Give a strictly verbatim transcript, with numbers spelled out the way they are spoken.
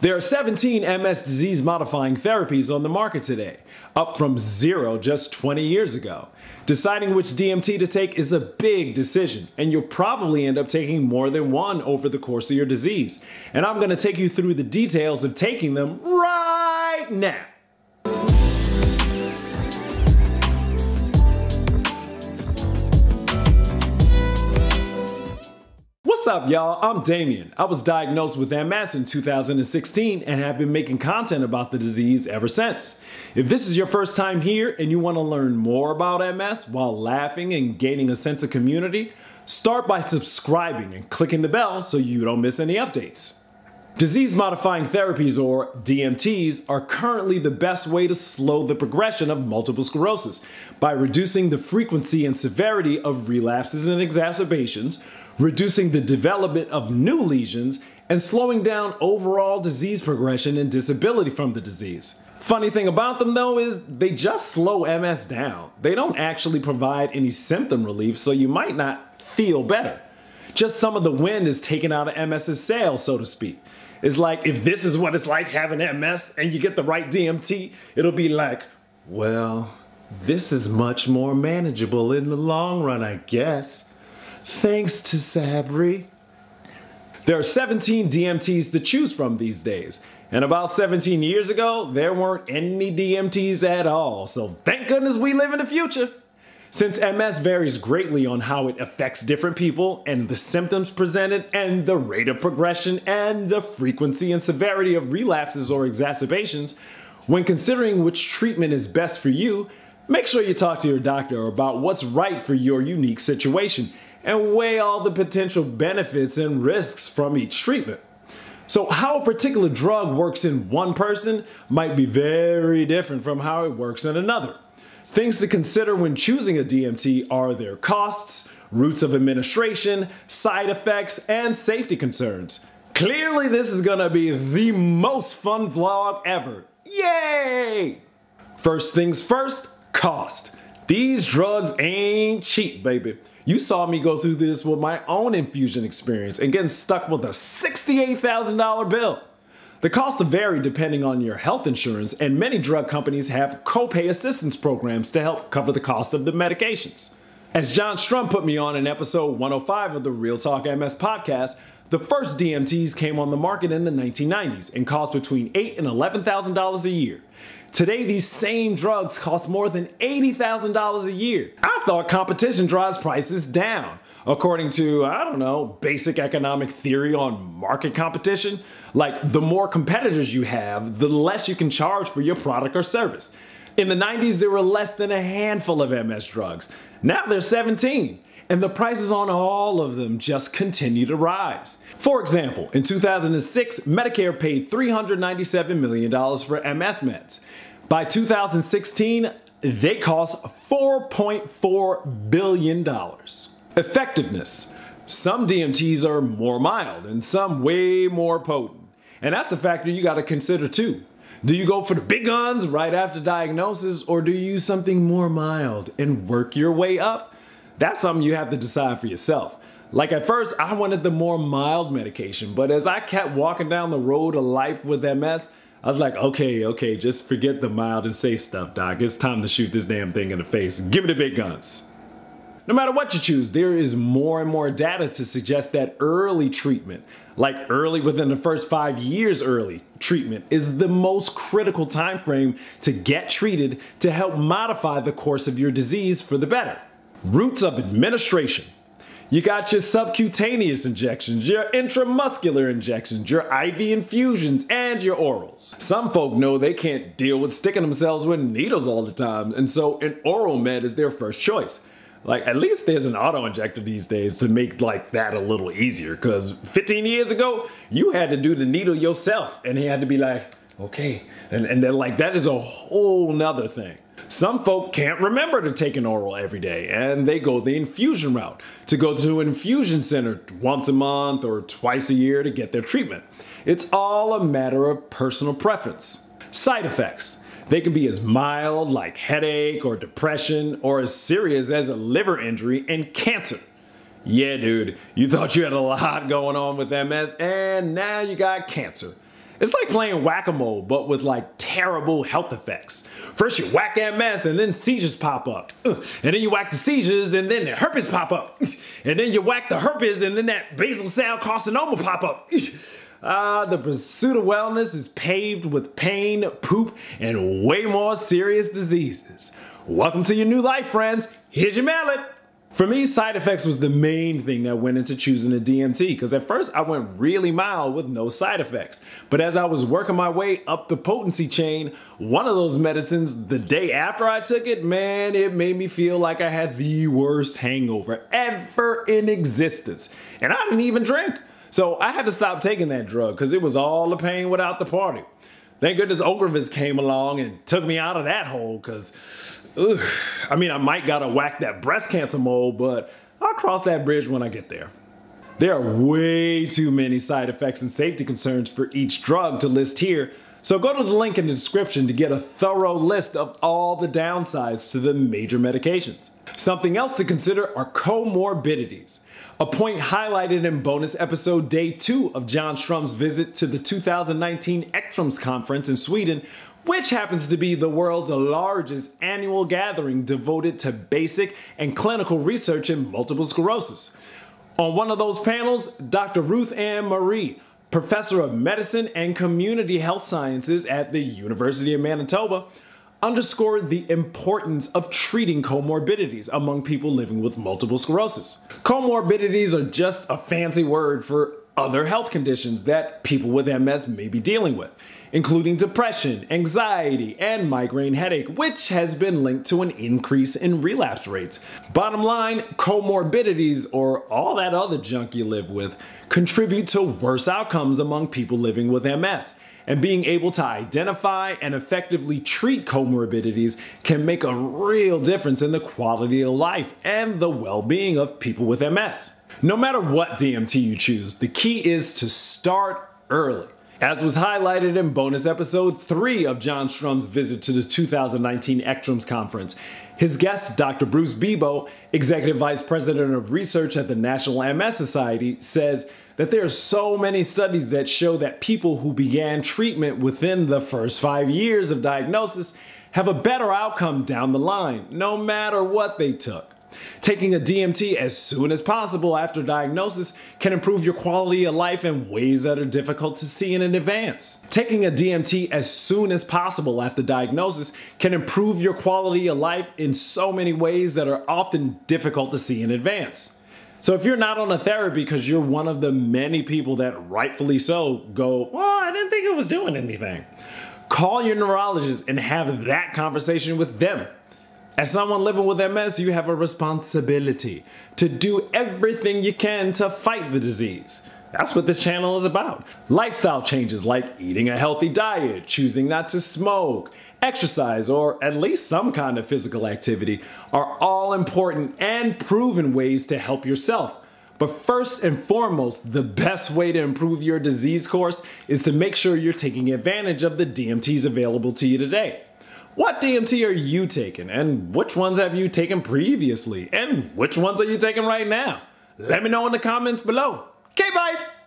There are seventeen M S disease-modifying therapies on the market today, up from zero just twenty years ago. Deciding which D M T to take is a big decision, and you'll probably end up taking more than one over the course of your disease. And I'm going to take you through the details of taking them right now. What's up, y'all? I'm Damien. I was diagnosed with M S in two thousand sixteen and have been making content about the disease ever since. If this is your first time here and you want to learn more about M S while laughing and gaining a sense of community, start by subscribing and clicking the bell so you don't miss any updates. Disease-modifying therapies, or D M Ts, are currently the best way to slow the progression of multiple sclerosis by reducing the frequency and severity of relapses and exacerbations, reducing the development of new lesions, and slowing down overall disease progression and disability from the disease. Funny thing about them, though, is they just slow M S down. They don't actually provide any symptom relief, so you might not feel better. Just some of the wind is taken out of MS's sails, so to speak. It's like, if this is what it's like having M S and you get the right D M T, it'll be like, well, this is much more manageable in the long run, I guess. Thanks to Sabri. There are seventeen D M Ts to choose from these days. And about seventeen years ago, there weren't any D M Ts at all. So thank goodness we live in the future. Since M S varies greatly on how it affects different people and the symptoms presented and the rate of progression and the frequency and severity of relapses or exacerbations, when considering which treatment is best for you, make sure you talk to your doctor about what's right for your unique situation and weigh all the potential benefits and risks from each treatment. So how a particular drug works in one person might be very different from how it works in another. Things to consider when choosing a D M T are their costs, routes of administration, side effects, and safety concerns. Clearly, this is gonna be the most fun vlog ever. Yay! First things first, cost. These drugs ain't cheap, baby. You saw me go through this with my own infusion experience and getting stuck with a sixty-eight thousand dollar bill. The costs vary depending on your health insurance, and many drug companies have copay assistance programs to help cover the cost of the medications. As John Strum put me on in episode one oh five of the Real Talk M S podcast, the first D M Ts came on the market in the nineteen nineties and cost between eight thousand dollars and eleven thousand dollars a year. Today, these same drugs cost more than eighty thousand dollars a year. I thought competition drives prices down. According to, I don't know, basic economic theory on market competition, like the more competitors you have, the less you can charge for your product or service. In the nineties, there were less than a handful of M S drugs. Now there's seventeen, and the prices on all of them just continue to rise. For example, in two thousand six, Medicare paid three hundred ninety-seven million dollars for M S meds. By two thousand sixteen, they cost four point four billion dollars. Effectiveness. Some D M Ts are more mild and some way more potent. And that's a factor you gotta consider too. Do you go for the big guns right after diagnosis, or do you use something more mild and work your way up? That's something you have to decide for yourself. Like at first, I wanted the more mild medication, but as I kept walking down the road of life with M S, I was like, okay, okay, just forget the mild and safe stuff, doc. It's time to shoot this damn thing in the face. Give me the big guns. No matter what you choose, there is more and more data to suggest that early treatment, like early within the first five years early treatment, is the most critical time frame to get treated to help modify the course of your disease for the better. Routes of administration. You got your subcutaneous injections, your intramuscular injections, your I V infusions, and your orals. Some folk know they can't deal with sticking themselves with needles all the time, and so an oral med is their first choice. Like, at least there's an auto-injector these days to make like that a little easier, because fifteen years ago, you had to do the needle yourself, and he had to be like, okay. And, and they're like, that is a whole nother thing. Some folk can't remember to take an oral every day, and they go the infusion route, to go to an infusion center once a month or twice a year to get their treatment. It's all a matter of personal preference. Side effects. They can be as mild, like headache or depression, or as serious as a liver injury and cancer. Yeah, dude, you thought you had a lot going on with M S, and now you got cancer. It's like playing whack-a-mole, but with like terrible health effects. First you whack M S and then seizures pop up. And then you whack the seizures and then the herpes pop up. And then you whack the herpes and then that basal cell carcinoma pop up. Ah, uh, the pursuit of wellness is paved with pain, poop, and way more serious diseases. Welcome to your new life, friends. Here's your mallet. For me, side effects was the main thing that went into choosing a D M T, because at first I went really mild with no side effects. But as I was working my way up the potency chain, one of those medicines, the day after I took it, man, it made me feel like I had the worst hangover ever in existence. And I didn't even drink. So I had to stop taking that drug because it was all the pain without the party. Thank goodness Ocrevus came along and took me out of that hole because, I mean, I might gotta whack that breast cancer mole, but I'll cross that bridge when I get there. There are way too many side effects and safety concerns for each drug to list here, so go to the link in the description to get a thorough list of all the downsides to the major medications. Something else to consider are comorbidities, a point highlighted in bonus episode day two of John Strum's visit to the two thousand nineteen ECTRIMS conference in Sweden, which happens to be the world's largest annual gathering devoted to basic and clinical research in multiple sclerosis. On one of those panels, Doctor Ruth Ann Marie, professor of medicine and community health sciences at the University of Manitoba, underscored the importance of treating comorbidities among people living with multiple sclerosis. Comorbidities are just a fancy word for other health conditions that people with M S may be dealing with, including depression, anxiety, and migraine headache, which has been linked to an increase in relapse rates. Bottom line, comorbidities, or all that other junk you live with, contribute to worse outcomes among people living with M S. And being able to identify and effectively treat comorbidities can make a real difference in the quality of life and the well-being of people with M S. No matter what D M T you choose, the key is to start early. As was highlighted in bonus episode three of John Strum's visit to the two thousand nineteen ECTRIMS conference, his guest, Doctor Bruce Bebo, Executive Vice President of Research at the National M S Society, says that there are so many studies that show that people who began treatment within the first five years of diagnosis have a better outcome down the line, no matter what they took. Taking a D M T as soon as possible after diagnosis can improve your quality of life in ways that are difficult to see in advance. Taking a D M T as soon as possible after diagnosis can improve your quality of life in so many ways that are often difficult to see in advance. So if you're not on a therapy because you're one of the many people that rightfully so go, well, I didn't think it was doing anything, call your neurologist and have that conversation with them. As someone living with M S, you have a responsibility to do everything you can to fight the disease. That's what this channel is about. Lifestyle changes like eating a healthy diet, choosing not to smoke, exercise, or at least some kind of physical activity are all important and proven ways to help yourself. But first and foremost, the best way to improve your disease course is to make sure you're taking advantage of the D M Ts available to you today. What D M T are you taking, and which ones have you taken previously, and which ones are you taking right now? Let me know in the comments below. Okay, bye!